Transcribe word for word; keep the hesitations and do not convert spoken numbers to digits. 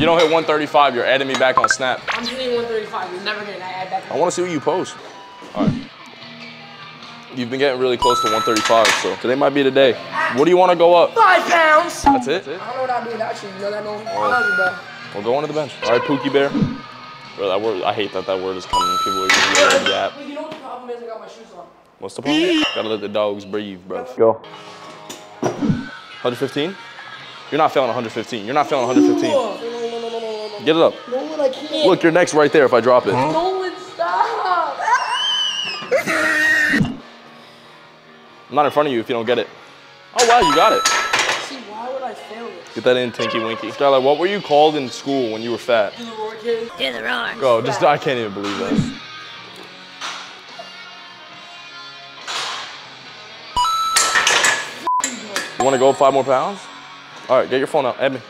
you don't hit one thirty-five, you're adding me back on Snap. I'm hitting one thirty-five, you're never getting that add back. I want to see what you post. All right. You've been getting really close to one thirty-five, so today might be the day. What do you want to go up? Five pounds. That's it? I don't know what I'll do without you. You know that, no? I love you, bro. Well, go on to the bench. All right, Pookie Bear. Bro, that word, I hate that that word is coming. People are using the app. But you know what the problem is? I got my shoes on. What's the problem? Gotta let the dogs breathe, bro. Go. one fifteen? You're not failing one fifteen. You're not failing one fifteen. No, no, no, no, no, no, no. Get it up. No, I can't. Look, your neck's right there if I drop it. No, stop. I'm not in front of you if you don't get it. Oh, wow, you got it. See, why would I fail it? Get that in, Tinky Winky. Skylar, what were you called in school when you were fat? Do the roar, kid. Do the roar. Bro, just, I can't even believe that. You want to go five more pounds? All right, get your phone out. Add me.